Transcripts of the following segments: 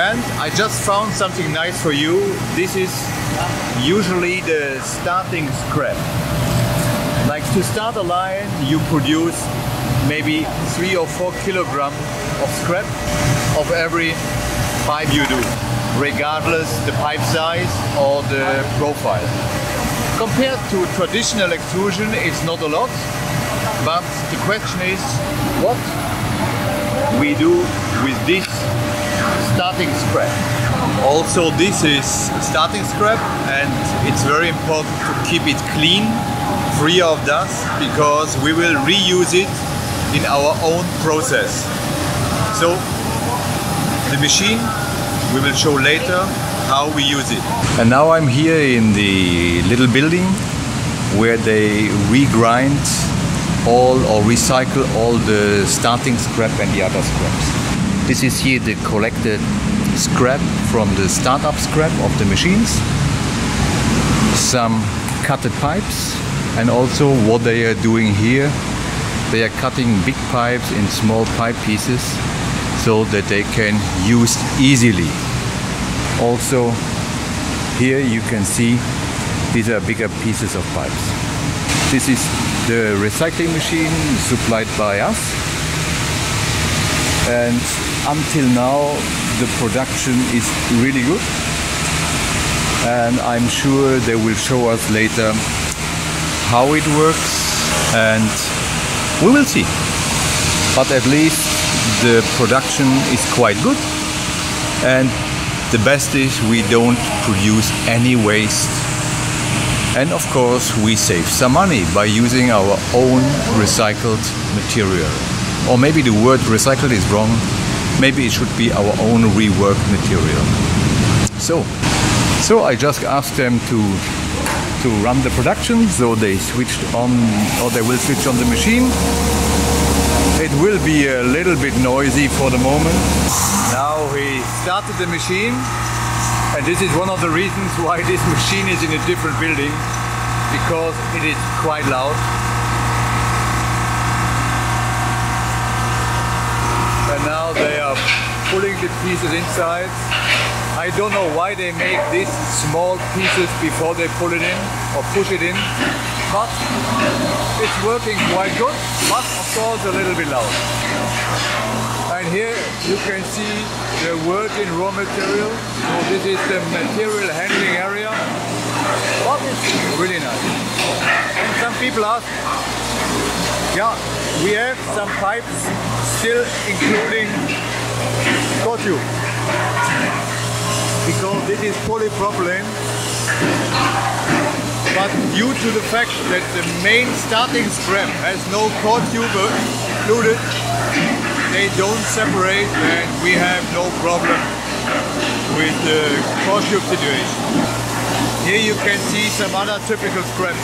And I just found something nice for you. This is usually the starting scrap. Like to start a line, you produce maybe 3 or 4 kilograms of scrap of every pipe you do, regardless the pipe size or the profile. Compared to traditional extrusion, it's not a lot, but the question is what we do with this starting scrap. Also, this is starting scrap, and it's very important to keep it clean, free of dust, because we will reuse it in our own process. So the machine, we will show later how we use it. And now I'm here in the little building where they regrind all or recycle all the starting scrap and the other scraps. This is here the collected scrap from the startup scrap of the machines, some cutted pipes, and also what they are doing here. They are cutting big pipes in small pipe pieces so that they can use easily. Also here you can see these are bigger pieces of pipes. This is the recycling machine supplied by us, and until now the production is really good, and I'm sure they will show us later how it works, and we will see. But at least the production is quite good, and the best is we don't produce any waste, and of course we save some money by using our own recycled material. Or maybe the word recycled is wrong, maybe it should be our own reworked material. So I just asked them to run the production, so they switched on, or they will switch on the machine. It will be a little bit noisy for the moment. Now he started the machine, and this is one of the reasons why this machine is in a different building, because it is quite loud. And now they are pulling the pieces inside. I don't know why they make these small pieces before they pull it in or push it in, but it's working quite good, but of course a little bit loud. And here you can see the virgin raw material, so this is the material handling area, but it's really nice. And some people ask, yeah, we have some pipes still including core tube, because this is polypropylene, but due to the fact that the main starting scrap has no core tube included, they don't separate, and we have no problem with the core tube situation. Here you can see some other typical scrap.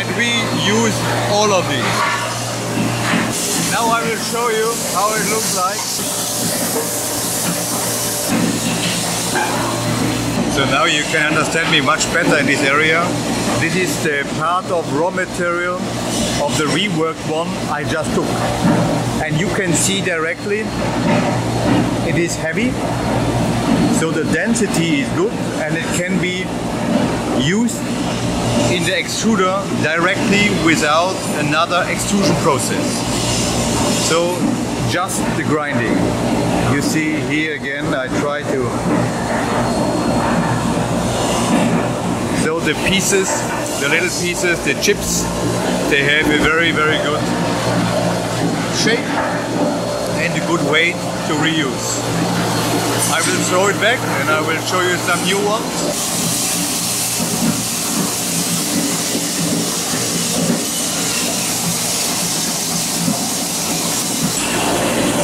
And we use all of these. Now I will show you how it looks like. So now you can understand me much better in this area. This is the part of raw material of the reworked one I just took. And you can see directly it is heavy, so the density is good, and it can be used in the extruder directly without another extrusion process. So just the grinding. You see here again, I try to... So the pieces, the little pieces, the chips, they have a very, very good shape and a good weight to reuse. I will throw it back and I will show you some new ones.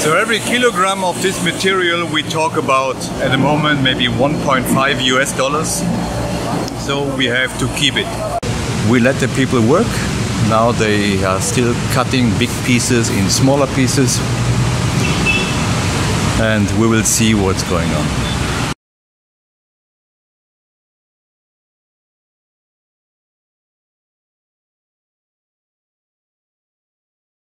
So every kilogram of this material we talk about at the moment maybe $1.5 US. So we have to keep it. We let the people work. Now they are still cutting big pieces in smaller pieces, and we will see what's going on.